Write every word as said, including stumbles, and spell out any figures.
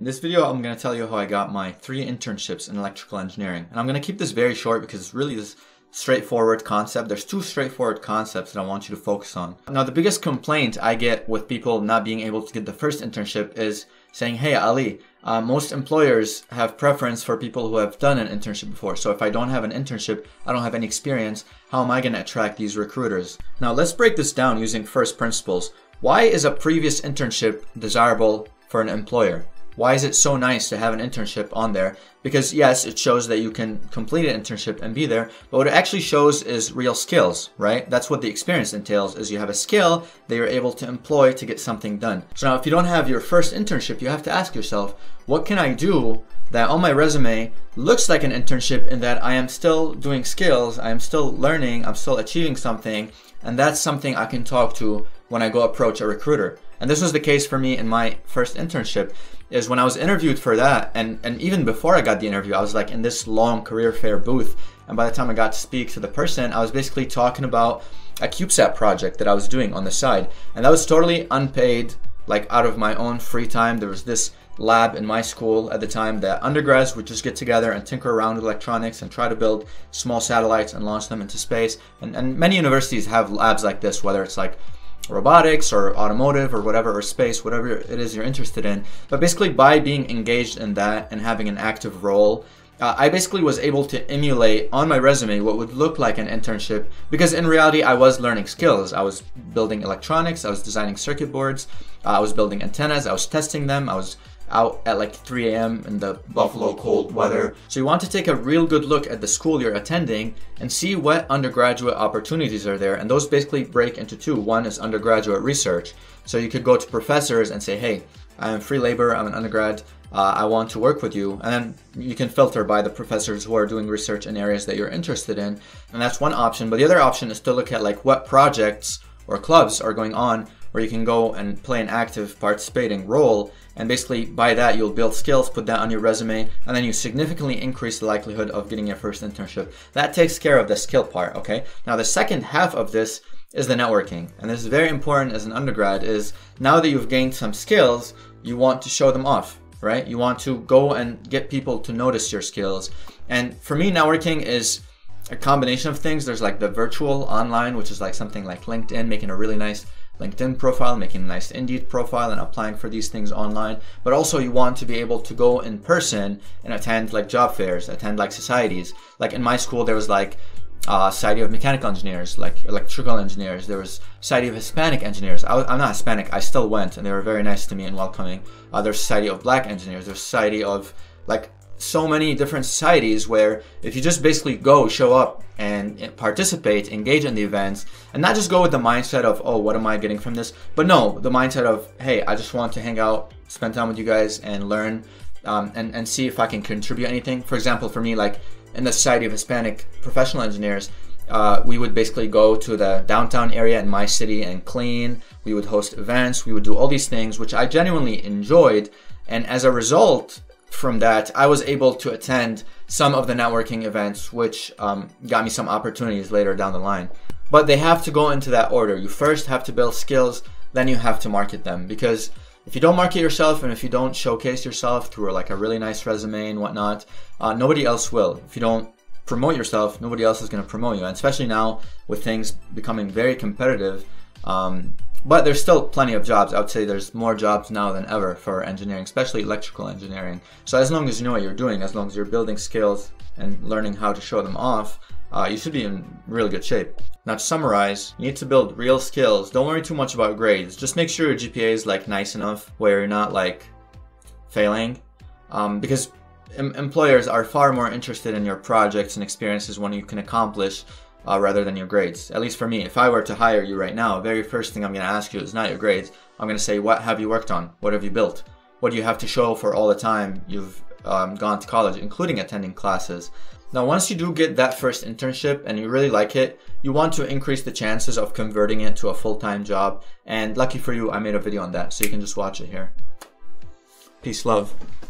In this video, I'm going to tell you how I got my three internships in electrical engineering. And I'm going to keep this very short because it's really this straightforward concept. There's two straightforward concepts that I want you to focus on. Now, the biggest complaint I get with people not being able to get the first internship is saying, hey, Ali, uh, most employers have preference for people who have done an internship before. So if I don't have an internship, I don't have any experience, how am I going to attract these recruiters? Now, let's break this down using first principles. Why is a previous internship desirable for an employer? Why is it so nice to have an internship on there? Because yes, it shows that you can complete an internship and be there, but what it actually shows is real skills, right? That's what the experience entails, is you have a skill that you're able to employ to get something done. So now if you don't have your first internship, you have to ask yourself, what can I do that on my resume looks like an internship in that I am still doing skills, I am still learning, I'm still achieving something, and that's something I can talk to when I go approach a recruiter. And this was the case for me in my first internship, is when I was interviewed for that, and, and even before I got the interview, I was like in this long career fair booth, and by the time I got to speak to the person, I was basically talking about a CubeSat project that I was doing on the side, and that was totally unpaid, like out of my own free time. There was this lab in my school at the time that undergrads would just get together and tinker around with electronics and try to build small satellites and launch them into space, and, and many universities have labs like this, whether it's like robotics or automotive or whatever, or space, whatever it is you're interested in. But basically by being engaged in that and having an active role, uh, I basically was able to emulate on my resume what would look like an internship, because in reality I was learning skills. I was building electronics, I was designing circuit boards, uh, I was building antennas, I was testing them, I was out at like three A M in the Buffalo cold weather. So you want to take a real good look at the school you're attending and see what undergraduate opportunities are there. And those basically break into two. One is undergraduate research. So you could go to professors and say, hey, I'm free labor, I'm an undergrad, uh, I want to work with you. And then you can filter by the professors who are doing research in areas that you're interested in. And that's one option. But the other option is to look at like what projects or clubs are going on where you can go and play an active participating role, and basically by that you'll build skills, put that on your resume, and then you significantly increase the likelihood of getting your first internship. That takes care of the skill part, okay? Now the second half of this is the networking, and this is very important as an undergrad, is now that you've gained some skills, you want to show them off, right? You want to go and get people to notice your skills. And for me, networking is a combination of things. There's like the virtual online, which is like something like LinkedIn, making a really nice LinkedIn profile, making a nice Indeed profile, and applying for these things online. But also you want to be able to go in person and attend like job fairs, attend like societies. Like in my school, there was like uh, Society of Mechanical Engineers, like Electrical Engineers. There was Society of Hispanic Engineers. I was, I'm not Hispanic, I still went, and they were very nice to me and welcoming. Uh, there's Society of Black Engineers, there's Society of like so many different societies, where if you just basically go, show up and participate, engage in the events, and not just go with the mindset of, oh, what am I getting from this? But no, the mindset of, hey, I just want to hang out, spend time with you guys and learn um, and, and see if I can contribute anything. For example, for me, like in the Society of Hispanic Professional Engineers, Uh, we would basically go to the downtown area in my city and clean. We would host events. We would do all these things, which I genuinely enjoyed. And as a result from that, I was able to attend some of the networking events, which um, got me some opportunities later down the line. But they have to go into that order. You first have to build skills, then you have to market them. Because if you don't market yourself, and if you don't showcase yourself through like a really nice resume and whatnot, uh, nobody else will. If you don't promote yourself, nobody else is going to promote you, and especially now with things becoming very competitive. Um, but there's still plenty of jobs. I would say there's more jobs now than ever for engineering, especially electrical engineering. So as long as you know what you're doing, as long as you're building skills and learning how to show them off, uh, you should be in really good shape. Now to summarize, you need to build real skills. Don't worry too much about grades. Just make sure your G P A is like nice enough where you're not like failing, um, because employers are far more interested in your projects and experiences when you can accomplish uh, rather than your grades. At least for me, if I were to hire you right now, the very first thing I'm going to ask you is not your grades. I'm going to say, what have you worked on? What have you built? What do you have to show for all the time you've um, gone to college, including attending classes? Now, once you do get that first internship and you really like it, you want to increase the chances of converting it to a full-time job. And lucky for you, I made a video on that, so you can just watch it here. Peace, love.